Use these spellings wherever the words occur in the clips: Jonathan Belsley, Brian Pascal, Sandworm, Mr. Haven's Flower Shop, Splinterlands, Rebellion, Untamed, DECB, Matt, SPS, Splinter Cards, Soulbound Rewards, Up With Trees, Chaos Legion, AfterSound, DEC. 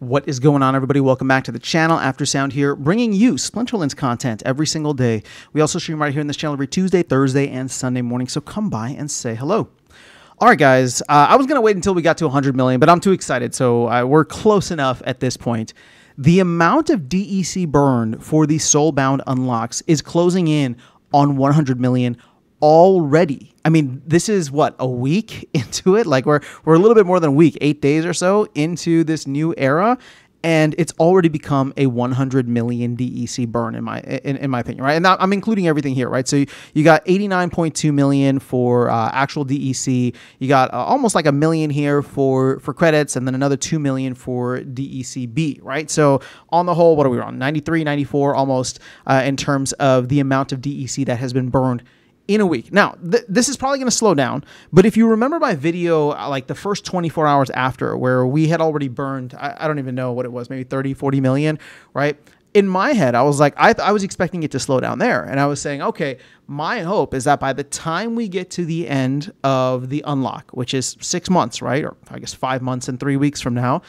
What is going on, everybody? Welcome back to the channel. Aftersound here, bringing you Splinterlands content every single day. We also stream right here on this channel every Tuesday, Thursday, and Sunday morning, so come by and say hello. All right, guys, I was going to wait until we got to 100 million, but I'm too excited, so we're close enough at this point. The amount of DEC burned for the Soulbound unlocks is closing in on 100 million already. I mean, this is what, a week into it? Like we're a little bit more than a week, 8 days or so into this new era, and it's already become a 100 million DEC burn in my opinion, right? And I'm including everything here, right? So you got 89.2 million for actual DEC. You got almost like a million here for credits, and then another 2 million for DECB, right? So on the whole, what are we on? 93, 94 almost in terms of the amount of DEC that has been burned in a week. Now, this is probably going to slow down, but if you remember my video, like the first 24 hours after, where we had already burned, I don't even know what it was, maybe 30, 40 million, right? In my head, I was like, I was expecting it to slow down there. And I was saying, okay, my hope is that by the time we get to the end of the unlock, which is 6 months, right? Or I guess 5 months and 3 weeks from now,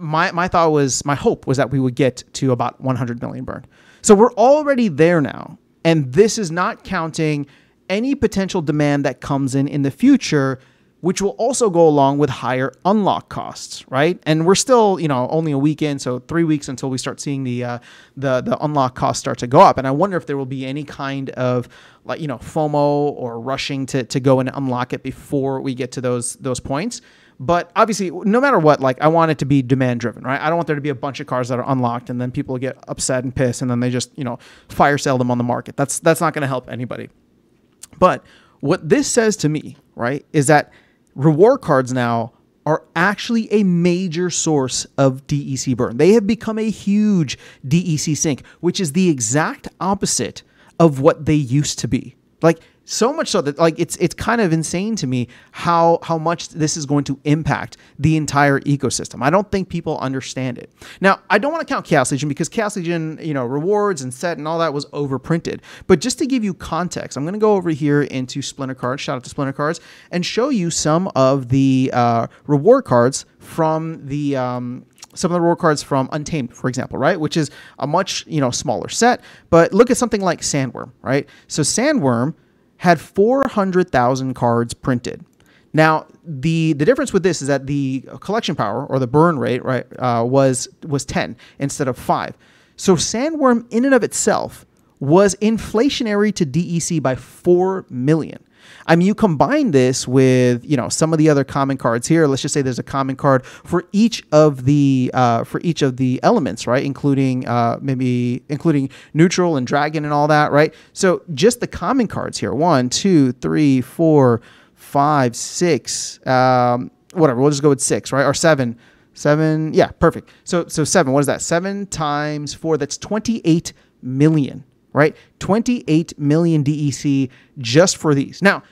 my thought was, my hope was that we would get to about 100 million burned. So we're already there now. And this is not counting any potential demand that comes in the future, which will also go along with higher unlock costs, right? And we're still, you know, only a week in, so 3 weeks until we start seeing the unlock costs start to go up. And I wonder if there will be any kind of, like, you know, FOMO or rushing to go and unlock it before we get to those points. But obviously, no matter what, like, I want it to be demand driven, right? I don't want there to be a bunch of cars that are unlocked and then people get upset and pissed and then they just, you know, fire sale them on the market. That's not going to help anybody. But what this says to me, right, is that reward cards now are actually a major source of DEC burn. They have become a huge DEC sink, which is the exact opposite of what they used to be. Like, so much so that, like, it's kind of insane to me how much this is going to impact the entire ecosystem. I don't think people understand it. Now, I don't want to count Chaos Legion because Chaos Legion, you know, rewards and set and all that was overprinted. But just to give you context, I'm going to go over here into Splinter Cards, shout out to Splinter Cards, and show you some of the reward cards from the... some of the reward cards from Untamed, for example, right? Which is a much, you know, smaller set. But look at something like Sandworm, right? So Sandworm had 400,000 cards printed. Now, the difference with this is that the collection power, or the burn rate, right, was 10 instead of 5. So Sandworm in and of itself was inflationary to DEC by 4 million. I mean, you combine this with, you know, some of the other common cards here. Let's just say there's a common card for each of the elements, right? Including including neutral and dragon and all that, right? So just the common cards here: 1, 2, 3, 4, 5, 6, whatever. We'll just go with 6, right? Or 7. 7, yeah, perfect. So 7. What is that? 7 times 4. That's 28 million. Right? 28 million DEC just for these. Now,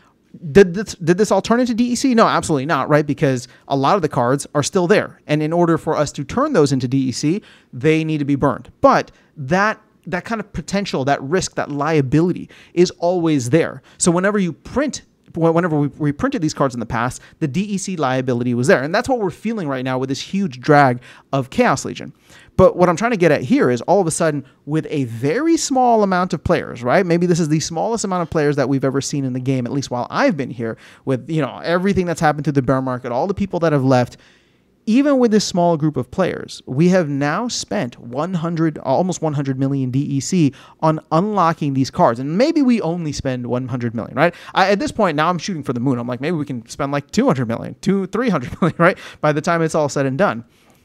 did this all turn into DEC? No, absolutely not, right? Because a lot of the cards are still there. And in order for us to turn those into DEC, they need to be burned. But that kind of potential, that risk, that liability is always there. So whenever we printed these cards in the past, the DEC liability was there. And that's what we're feeling right now with this huge drag of Chaos Legion. But what I'm trying to get at here is all of a sudden, with a very small amount of players, right? Maybe this is the smallest amount of players that we've ever seen in the game, at least while I've been here, with, you know, everything that's happened through the bear market, all the people that have left. Even with this small group of players, we have now spent almost 100 million DEC on unlocking these cards. And maybe we only spend 100 million, right? At this point, now I'm shooting for the moon. I'm like, maybe we can spend like 200 million, 300 million, right? By the time it's all said and done.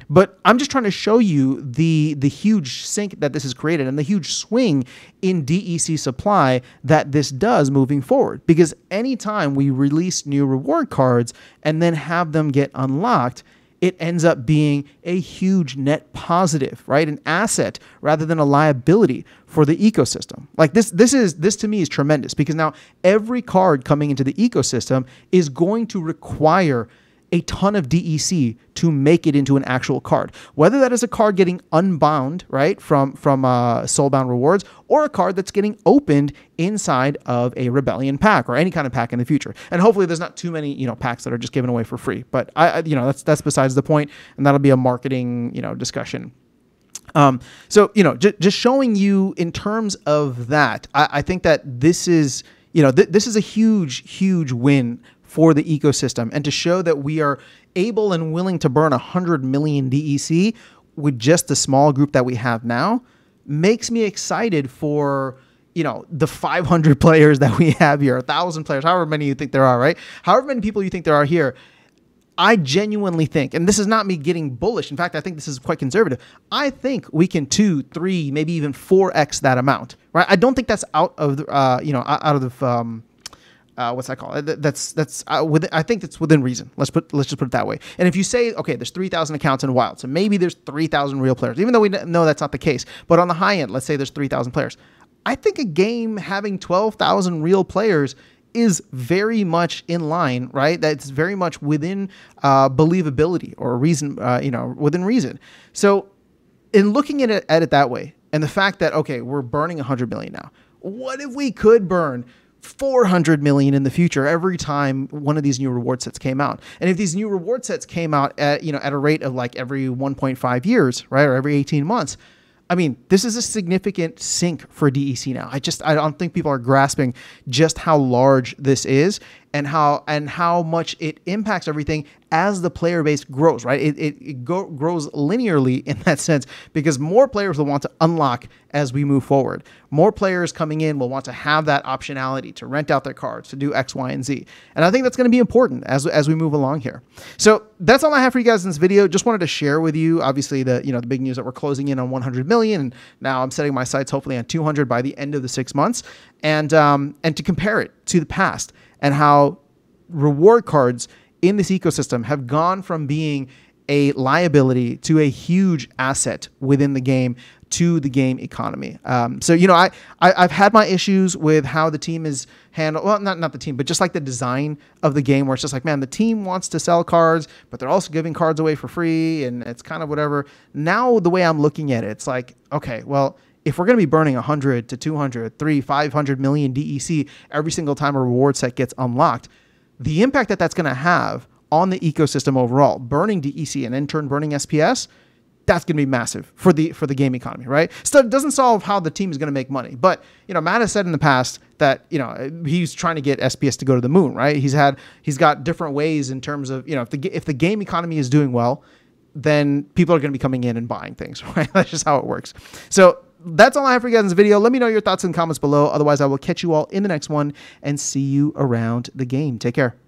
But I'm just trying to show you the huge sink that this has created and the huge swing in DEC supply that this does moving forward. Because anytime we release new reward cards and then have them get unlocked, it ends up being a huge net positive, right? An asset rather than a liability for the ecosystem. Like this to me is tremendous, because now every card coming into the ecosystem is going to require a ton of DEC to make it into an actual card. Whether that is a card getting unbound, right, from Soulbound Rewards, or a card that's getting opened inside of a Rebellion pack or any kind of pack in the future. And hopefully there's not too many, you know, packs that are just given away for free. But I you know, that's besides the point, and that'll be a marketing, you know, discussion. So, you know, just showing you in terms of that, I think that this is, you know, this is a huge, huge win for the ecosystem, and to show that we are able and willing to burn 100 million DEC with just the small group that we have now makes me excited for, you know, the 500 players that we have here, 1,000 players, however many you think there are, right? However many people you think there are here, I genuinely think, and this is not me getting bullish, in fact, I think this is quite conservative, I think we can 2, 3, maybe even 4x that amount, right? I don't think that's out of, you know, out of, what's that called? I think that's within reason. Let's just put it that way. And if you say, okay, there's 3,000 accounts in Wild, so maybe there's 3,000 real players, even though we know that's not the case. But on the high end, let's say there's 3,000 players. I think a game having 12,000 real players is very much in line, right? That's very much within believability or reason, you know, within reason. So in looking at it that way, and the fact that, okay, we're burning 100 million now, what if we could burn 400 million in the future every time one of these new reward sets came out? And if these new reward sets came out at, you know, at a rate of like every 1.5 years, right, or every 18 months, I mean, this is a significant sink for DEC now. I don't think people are grasping just how large this is and how much it impacts everything as the player base grows, right? It grows linearly in that sense, because more players will want to unlock as we move forward. More players coming in will want to have that optionality to rent out their cards, to do X, Y, and Z. And I think that's going to be important as we move along here. So that's all I have for you guys in this video. Just wanted to share with you, obviously, the, you know, the big news that we're closing in on 100 million. And now I'm setting my sights hopefully on 200 by the end of the 6 months. And to compare it to the past, and how reward cards in this ecosystem have gone from being a liability to a huge asset within the game, to the game economy. So, you know, I've had my issues with how the team is handled. Well, not the team, but just like the design of the game, where it's just like, man, the team wants to sell cards, but they're also giving cards away for free, and it's kind of whatever. Now, the way I'm looking at it, it's like, okay, well, if we're going to be burning 100 to 200, 300, 500 million DEC every single time a reward set gets unlocked, the impact that that's going to have on the ecosystem overall, burning DEC and in turn burning SPS, that's going to be massive for the game economy, right? So it doesn't solve how the team is going to make money. But, you know, Matt has said in the past that, you know, he's trying to get SPS to go to the moon, right? He's got different ways in terms of, you know, if the game economy is doing well, then people are going to be coming in and buying things, right? That's just how it works. So that's all I have for you guys in this video. Let me know your thoughts in the comments below. Otherwise, I will catch you all in the next one, and see you around the game. Take care.